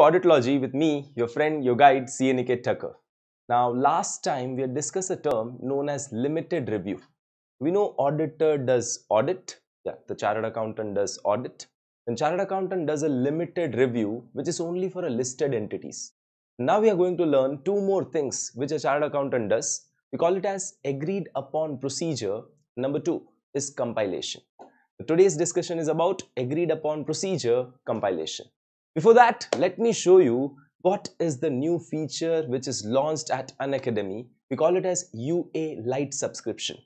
for Auditology with me, your friend, your guide, CA Niket Thacker. Now, last time we had discussed a term known as limited review. We know auditor does audit, the chartered accountant does audit, and chartered accountant does a limited review, which is only for a listed entities. Now we are going to learn two more things which a chartered accountant does. We call it as agreed upon procedure. Number two is compilation. Today's discussion is about agreed upon procedure compilation. Before that, let me show you what is the new feature which is launched at Unacademy. We call it as UA Lite Subscription.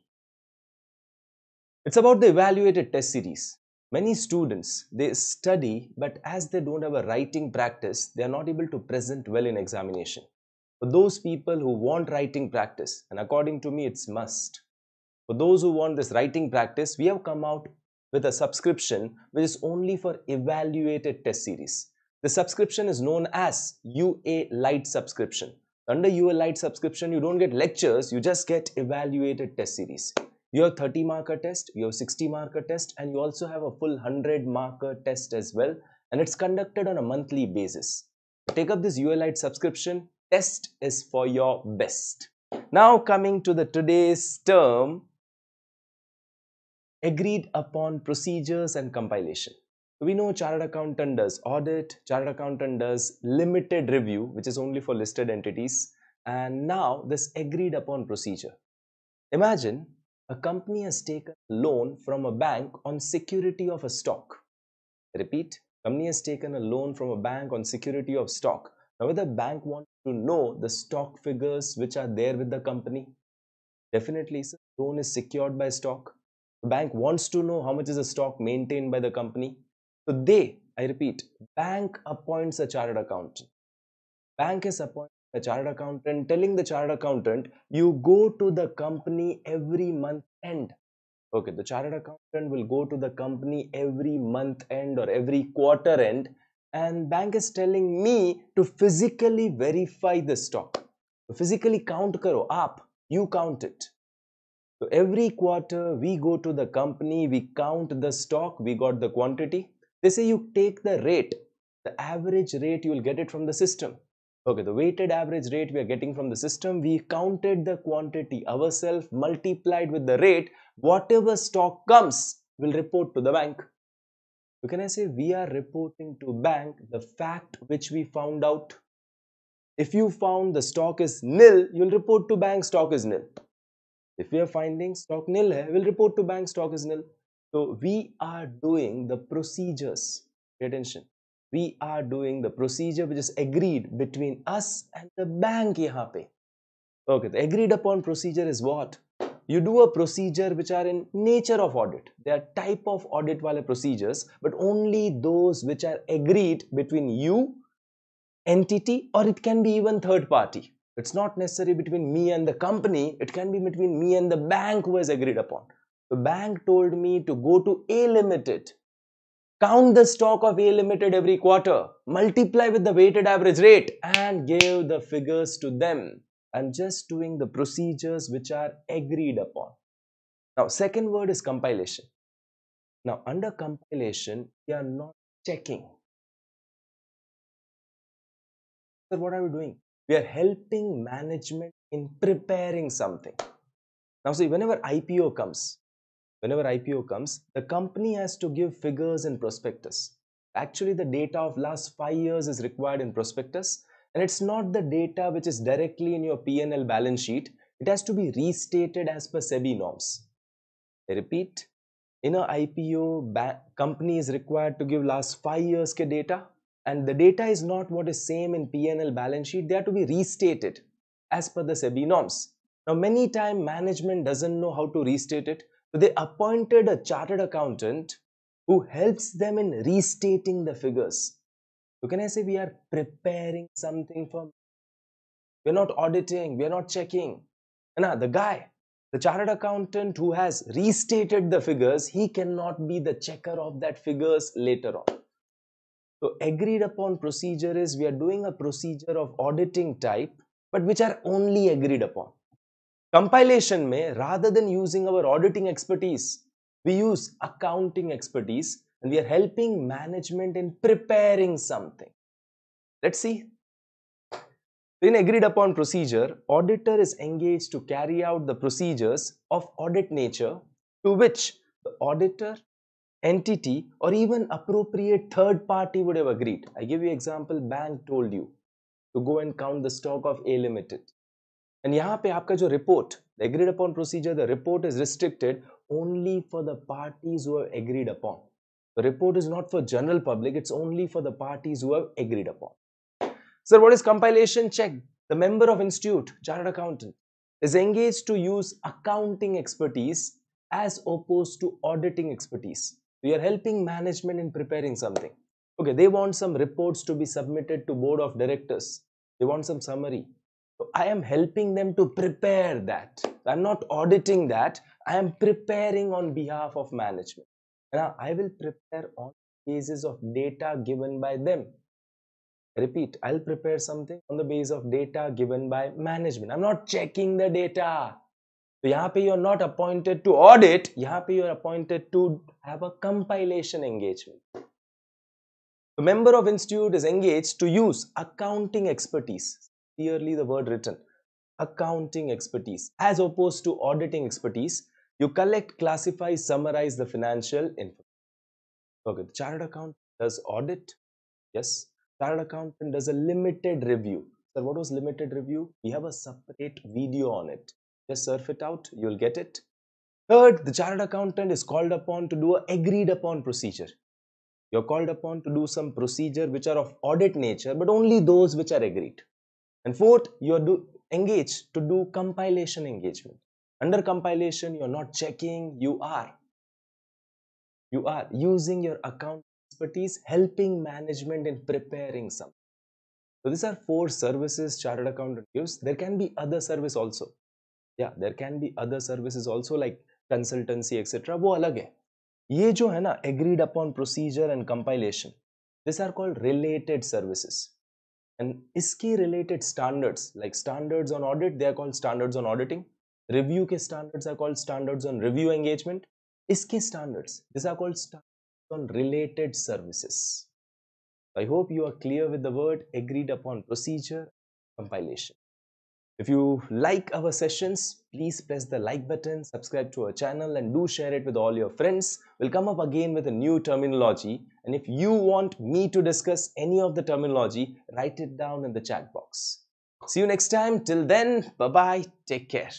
It's about the evaluated test series. Many students, they study, but as they don't have a writing practice, they are not able to present well in examination. For those people who want writing practice, and according to me, it's must. For those who want this writing practice, we have come out with a subscription which is only for evaluated test series. The subscription is known as UA Lite Subscription. Under UA Lite Subscription, you don't get lectures, you just get evaluated test series. You have 30-marker test, you have 60-marker test, and you also have a full 100-marker test as well. And it's conducted on a monthly basis. Take up this UA Lite Subscription. Test is for your best. Now coming to the today's term, agreed upon procedures and compilation. We know chartered accountant does audit, chartered accountant does limited review, which is only for listed entities, and now this agreed upon procedure. Imagine a company has taken a loan from a bank on security of a stock. Repeat, company has taken a loan from a bank on security of stock. Now, whether the bank wants to know the stock figures which are there with the company, definitely sir, loan is secured by stock. The bank wants to know how much is the stock maintained by the company. So they, I repeat, bank appoints a chartered accountant. Bank is appointing a chartered accountant, telling the chartered accountant, you go to the company every month end. Okay, the chartered accountant will go to the company every month end or every quarter end, and bank is telling me to physically verify the stock. So physically count karo, aap, you count it. So every quarter we go to the company, we count the stock, we got the quantity. They say you take the rate, the average rate, you will get it from the system. Okay, the weighted average rate we are getting from the system, we counted the quantity ourselves, multiplied with the rate, whatever stock comes, we'll report to the bank. So can I say we are reporting to bank the fact which we found out? If you found the stock is nil, you'll report to bank stock is nil. If we are finding stock nil hai, we'll report to bank stock is nil. So we are doing the procedures. Pay attention. We are doing the procedure which is agreed between us and the bank yahan pe. Okay, the agreed upon procedure is what? You do a procedure which are in nature of audit. They are type of audit wale procedures, but only those which are agreed between you, entity, or it can be even third party. It's not necessarily between me and the company. It can be between me and the bank who has agreed upon. The bank told me to go to A Limited. Count the stock of A Limited every quarter. Multiply with the weighted average rate and give the figures to them. I'm just doing the procedures which are agreed upon. Now, second word is compilation. Now, under compilation, we are not checking. Sir, what are we doing? We are helping management in preparing something. Now see, whenever IPO comes, the company has to give figures in prospectus. Actually, the data of last 5 years is required in prospectus, and it's not the data which is directly in your P&L balance sheet. It has to be restated as per SEBI norms. I repeat, in an IPO, company is required to give last 5 years ke data. And the data is not what is same in P&L balance sheet. They are to be restated as per the SEBI norms. Now, many times management doesn't know how to restate it. So they appointed a chartered accountant who helps them in restating the figures. So can I say we are preparing something for? We're not auditing. We're not checking. And the guy, the chartered accountant who has restated the figures, he cannot be the checker of that figures later on. So agreed upon procedure is we are doing a procedure of auditing type, but which are only agreed upon. Compilation mein, rather than using our auditing expertise, we use accounting expertise, and we are helping management in preparing something. Let's see. In agreed upon procedure, auditor is engaged to carry out the procedures of audit nature to which the auditor, entity or even appropriate third party would have agreed. I give you example, bank told you to go and count the stock of A Limited. And yahan pe aapka jo report, the agreed upon procedure, the report is restricted only for the parties who have agreed upon. The report is not for general public, it's only for the parties who have agreed upon. Sir, what is compilation check? The member of institute, chartered accountant, is engaged to use accounting expertise as opposed to auditing expertise. We are helping management in preparing something. Okay, they want some reports to be submitted to board of directors. They want some summary. So I am helping them to prepare that. I'm not auditing that. I am preparing on behalf of management. Now I will prepare on the basis of data given by them. I repeat, I'll prepare something on the basis of data given by management. I'm not checking the data. So here you are not appointed to audit. Here you are appointed to have a compilation engagement. The member of institute is engaged to use accounting expertise. Clearly the word written, accounting expertise, as opposed to auditing expertise. You collect, classify, summarize the financial information. Okay, the chartered accountant does audit. Yes, chartered accountant does a limited review. Sir, what was limited review? We have a separate video on it. Just surf it out, you'll get it. Third, the chartered accountant is called upon to do an agreed upon procedure. You're called upon to do some procedure which are of audit nature, but only those which are agreed. And fourth, you're engaged to do compilation engagement. Under compilation, you're not checking, you are using your account expertise, helping management in preparing something. So these are four services chartered accountant gives. There can be other service also. Yeah, there can be other services also like consultancy, etc. Wo alag hai. Ye jo hai na, agreed upon procedure and compilation. These are called related services. And ISCI related standards, like standards on audit, they are called standards on auditing. Review ke standards are called standards on review engagement. ISCI standards, these are called standards on related services. I hope you are clear with the word agreed upon procedure compilation. If you like our sessions, please press the like button, subscribe to our channel and do share it with all your friends. We'll come up again with a new terminology, and if you want me to discuss any of the terminology, write it down in the chat box. See you next time. Till then, bye-bye. Take care.